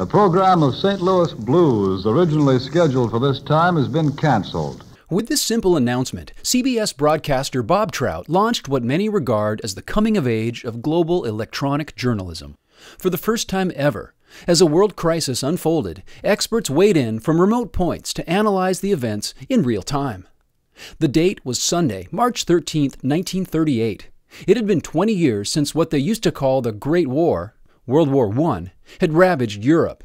A program of St. Louis blues originally scheduled for this time has been canceled. With this simple announcement, CBS broadcaster Bob Trout launched what many regard as the coming of age of global electronic journalism. For the first time ever, as a world crisis unfolded, experts weighed in from remote points to analyze the events in real time. The date was Sunday, March 13, 1938. It had been 20 years since what they used to call the Great War, World War I, had ravaged Europe.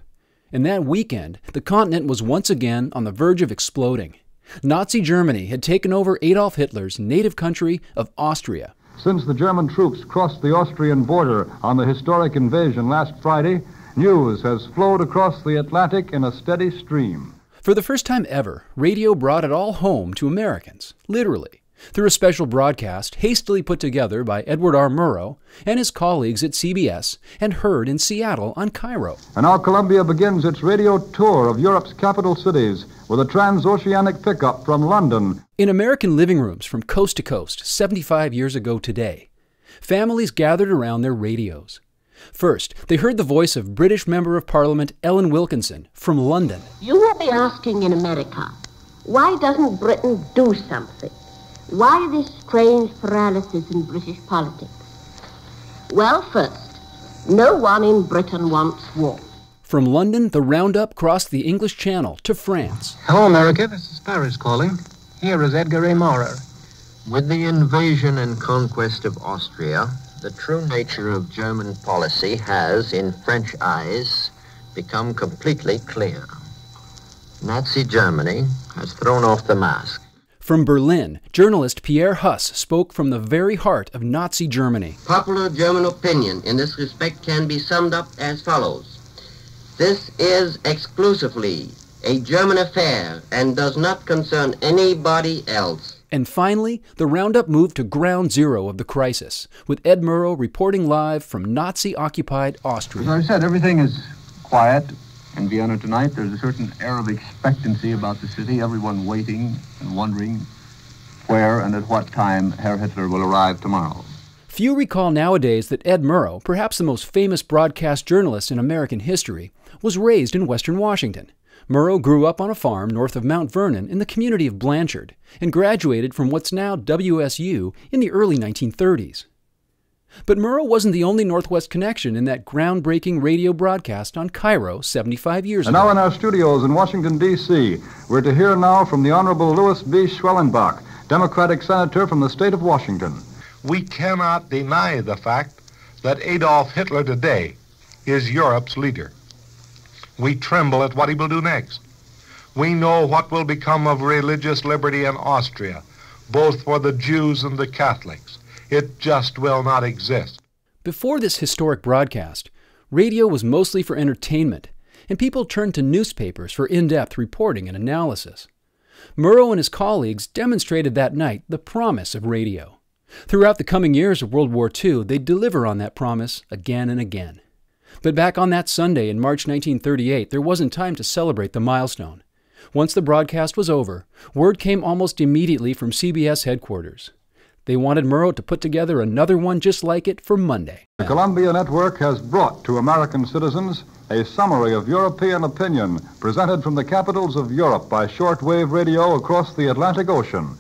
And that weekend, the continent was once again on the verge of exploding. Nazi Germany had taken over Adolf Hitler's native country of Austria. Since the German troops crossed the Austrian border on the historic invasion last Friday, news has flowed across the Atlantic in a steady stream. For the first time ever, radio brought it all home to Americans, literally, through a special broadcast hastily put together by Edward R. Murrow and his colleagues at CBS and heard in Seattle on KIRO. And now Columbia begins its radio tour of Europe's capital cities with a transoceanic pickup from London. In American living rooms from coast to coast 75 years ago today, families gathered around their radios. First, they heard the voice of British Member of Parliament Ellen Wilkinson from London. You will be asking in America, why doesn't Britain do something? Why this strange paralysis in British politics? Well, first, no one in Britain wants war. From London, the roundup crossed the English Channel to France. Hello, America. This is Paris calling. Here is Edgar A. Mowrer. With the invasion and conquest of Austria, the true nature of German policy has, in French eyes, become completely clear. Nazi Germany has thrown off the mask. From Berlin, journalist Pierre Huss spoke from the very heart of Nazi Germany. Popular German opinion in this respect can be summed up as follows. This is exclusively a German affair and does not concern anybody else. And finally, the roundup moved to ground zero of the crisis, with Ed Murrow reporting live from Nazi-occupied Austria. As I said, everything is quiet. In Vienna tonight, there's a certain air of expectancy about the city, everyone waiting and wondering where and at what time Herr Hitler will arrive tomorrow. Few recall nowadays that Ed Murrow, perhaps the most famous broadcast journalist in American history, was raised in western Washington. Murrow grew up on a farm north of Mount Vernon in the community of Blanchard and graduated from what's now WSU in the early 1930s. But Murrow wasn't the only Northwest connection in that groundbreaking radio broadcast on KIRO 75 years ago. And now in our studios in Washington, D.C., we're to hear now from the Honorable Lewis B. Schwellenbach, Democratic Senator from the state of Washington. We cannot deny the fact that Adolf Hitler today is Europe's leader. We tremble at what he will do next. We know what will become of religious liberty in Austria, both for the Jews and the Catholics. It just will not exist. Before this historic broadcast, radio was mostly for entertainment, and people turned to newspapers for in-depth reporting and analysis. Murrow and his colleagues demonstrated that night the promise of radio. Throughout the coming years of World War II, they'd deliver on that promise again and again. But back on that Sunday in March 1938, there wasn't time to celebrate the milestone. Once the broadcast was over, word came almost immediately from CBS headquarters. They wanted Murrow to put together another one just like it for Monday. The Columbia Network has brought to American citizens a summary of European opinion presented from the capitals of Europe by shortwave radio across the Atlantic Ocean.